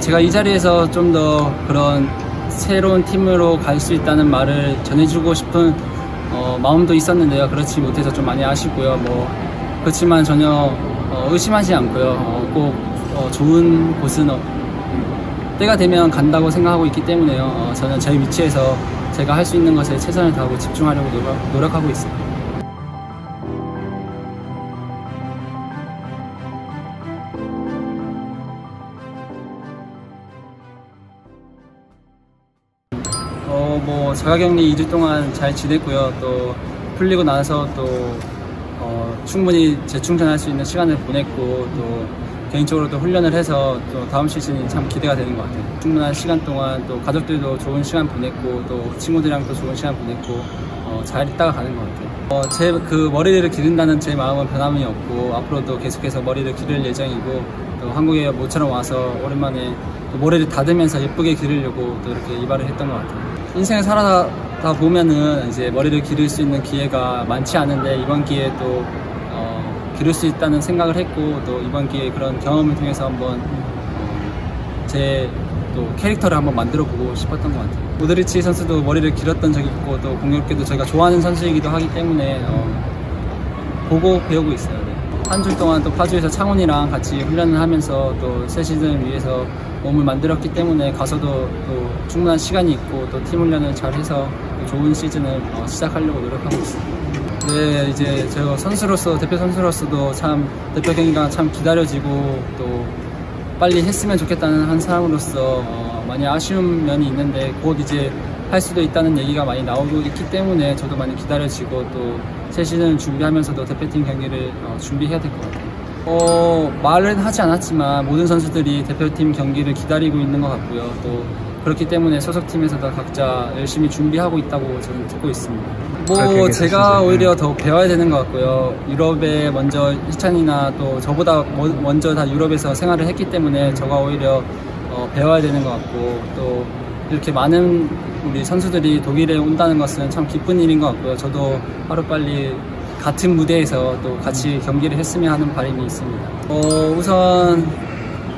제가 이 자리에서 좀 더 그런 새로운 팀으로 갈 수 있다는 말을 전해주고 싶은 마음도 있었는데요. 그렇지 못해서 좀 많이 아쉽고요. 그렇지만 전혀 의심하지 않고요. 꼭 좋은 곳은 때가 되면 간다고 생각하고 있기 때문에요. 저는 제 위치에서 제가 할 수 있는 것에 최선을 다하고 집중하려고 노력하고 있습니다. 자가격리 2주 동안 잘 지냈고요. 또 풀리고 나서 또 충분히 재충전할 수 있는 시간을 보냈고, 또 개인적으로 또 훈련을 해서 또 다음 시즌이 참 기대가 되는 것 같아요. 충분한 시간 동안 또 가족들도 좋은 시간 보냈고, 또 친구들이랑도 좋은 시간 보냈고 잘 있다가 가는 것 같아요. 제 그 머리를 기른다는 제 마음은 변함이 없고, 앞으로도 계속해서 머리를 기를 예정이고, 또 한국에 모처럼 와서 오랜만에 또 머리를 다듬면서 예쁘게 기르려고 또 이렇게 이발을 했던 것 같아요. 인생을 살아다 보면은 이제 머리를 기를 수 있는 기회가 많지 않은데, 이번 기회에 또 기를 수 있다는 생각을 했고, 또 이번 기회에 그런 경험을 통해서 한번 제 또 캐릭터를 한번 만들어 보고 싶었던 것 같아요. 우드리치 선수도 머리를 길었던 적이 있고, 또 공교롭게도 저희가 좋아하는 선수이기도 하기 때문에 보고 배우고 있어요. 네. 한 주 동안 또 파주에서 창훈이랑 같이 훈련을 하면서 또 새 시즌을 위해서 몸을 만들었기 때문에 가서도 또 충분한 시간이 있고, 또 팀 훈련을 잘 해서 좋은 시즌을 시작하려고 노력하고 있습니다. 네, 이제 제가 선수로서, 대표 선수로서도 참 대표 경기가 참 기다려지고 또 빨리 했으면 좋겠다는 한 사람으로서 많이 아쉬운 면이 있는데, 곧 이제 할 수도 있다는 얘기가 많이 나오고 있기 때문에 저도 많이 기다려지고, 또 새 시즌을 준비하면서도 대표팀 경기를 준비해야 될 것 같아요. 말은 하지 않았지만 모든 선수들이 대표팀 경기를 기다리고 있는 것 같고요. 또 그렇기 때문에 소속팀에서도 각자 열심히 준비하고 있다고 저는 듣고 있습니다. 제가 오히려 더 배워야 되는 것 같고요. 유럽에 먼저 희찬이나 또 저보다 먼저 다 유럽에서 생활을 했기 때문에 저가 오히려 배워야 되는 것 같고, 또 이렇게 많은 우리 선수들이 독일에 온다는 것은 참 기쁜 일인 것 같고요. 저도 하루빨리 같은 무대에서 또 같이 경기를 했으면 하는 바람이 있습니다. 우선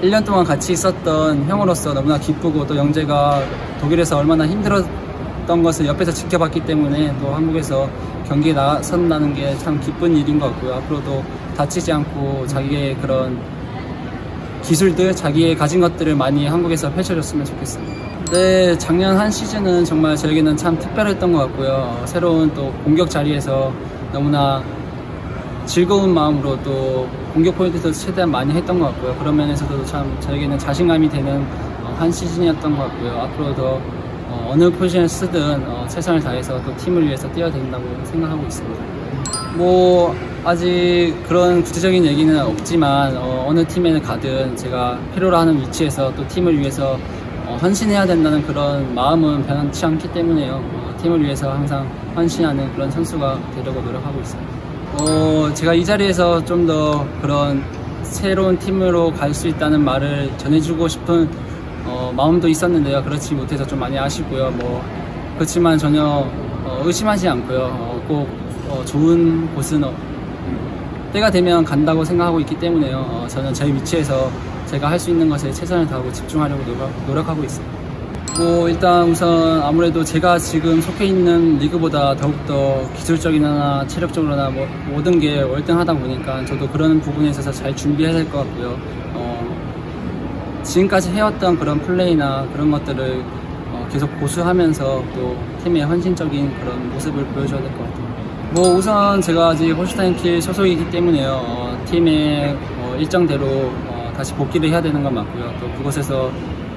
1년 동안 같이 있었던 형으로서 너무나 기쁘고, 또 영재가 독일에서 얼마나 힘들었던 것을 옆에서 지켜봤기 때문에 또 한국에서 경기에 나선다는 게 참 기쁜 일인 것 같고요. 앞으로도 다치지 않고 자기의 그런 기술들, 자기의 가진 것들을 많이 한국에서 펼쳐줬으면 좋겠습니다. 네, 작년 한 시즌은 정말 저에게는 참 특별했던 것 같고요. 새로운 또 공격 자리에서 너무나 즐거운 마음으로 또 공격 포인트도 최대한 많이 했던 것 같고요. 그런 면에서도 참 저에게는 자신감이 되는 한 시즌이었던 것 같고요. 앞으로 더 어느 포지션을 쓰든 최선을 다해서 또 팀을 위해서 뛰어야 된다고 생각하고 있습니다. 아직 그런 구체적인 얘기는 없지만 어느 팀에 가든 제가 필요로 하는 위치에서 또 팀을 위해서 헌신해야 된다는 그런 마음은 변치 않기 때문에요. 팀을 위해서 항상 헌신하는 그런 선수가 되려고 노력하고 있어요. 제가 이 자리에서 좀 더 그런 새로운 팀으로 갈 수 있다는 말을 전해주고 싶은 마음도 있었는데요. 그렇지 못해서 좀 많이 아쉽고요. 그렇지만 전혀 의심하지 않고요. 꼭 좋은 곳은 때가 되면 간다고 생각하고 있기 때문에요. 저는 제 위치에서 제가 할 수 있는 것에 최선을 다하고 집중하려고 노력하고 있어요. 일단 우선 아무래도 제가 지금 속해 있는 리그보다 더욱더 기술적이나 체력적으로나 모든 게 월등하다 보니까 저도 그런 부분에 있어서 잘 준비해야 될 것 같고요. 지금까지 해왔던 그런 플레이나 그런 것들을 계속 보수하면서 또 팀의 헌신적인 그런 모습을 보여줘야 될 것 같아요. 우선 제가 아직 홀슈타인킬 소속이기 때문에요. 팀의 일정대로 다시 복귀를 해야 되는 건 맞고요. 또 그곳에서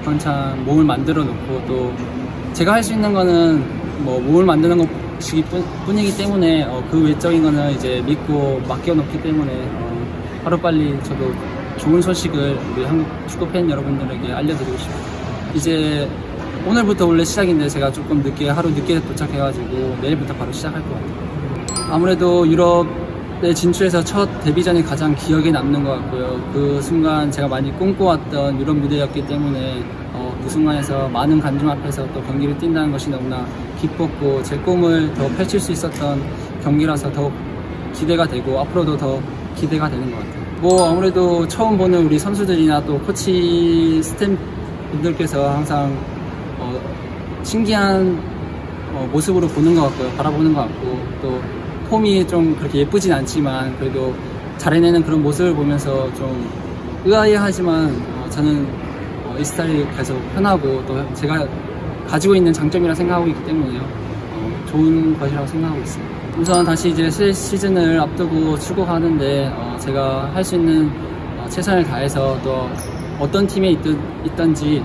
한참 몸을 만들어 놓고, 또 제가 할 수 있는 거는 몸을 만드는 것뿐이기 때문에 그 외적인 거는 이제 믿고 맡겨 놓기 때문에 하루빨리 저도 좋은 소식을 우리 한국 축구 팬 여러분들에게 알려드리고 싶어요. 이제 오늘부터 원래 시작인데 제가 조금 하루 늦게 도착해가지고 내일부터 바로 시작할 것 같아요. 아무래도 유럽에 진출해서 첫 데뷔전이 가장 기억에 남는 것 같고요. 그 순간 제가 많이 꿈꿔왔던 유럽 무대였기 때문에 그 순간에서 많은 관중 앞에서 또 경기를 뛴다는 것이 너무나 기뻤고, 제 꿈을 더 펼칠 수 있었던 경기라서 더 기대가 되고, 앞으로도 더 기대가 되는 것 같아요. 뭐 아무래도 처음 보는 우리 선수들이나 또 코치 스태프분들께서 항상 신기한 모습으로 보는 것 같고요. 바라보는 것 같고, 또 폼이 좀 그렇게 예쁘진 않지만 그래도 잘해내는 그런 모습을 보면서 좀 의아해하지만 저는 이 스타일이 계속 편하고 또 제가 가지고 있는 장점이라 생각하고 있기 때문에요. 좋은 것이라고 생각하고 있습니다. 우선 다시 이제 새 시즌을 앞두고 출국하는데 제가 할 수 있는 최선을 다해서 또 어떤 팀에 있든지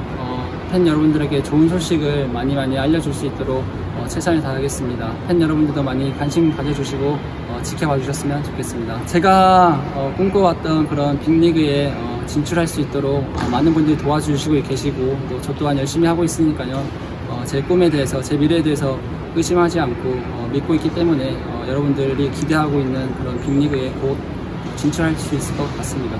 팬 여러분들에게 좋은 소식을 많이 알려줄 수 있도록 최선을 다하겠습니다. 팬 여러분들도 많이 관심 가져주시고 지켜봐 주셨으면 좋겠습니다. 제가 꿈꿔왔던 그런 빅리그에 진출할 수 있도록 많은 분들이 도와주시고 계시고 또 저 또한 열심히 하고 있으니까요. 제 꿈에 대해서, 제 미래에 대해서 의심하지 않고 믿고 있기 때문에 여러분들이 기대하고 있는 그런 빅리그에 곧 진출할 수 있을 것 같습니다.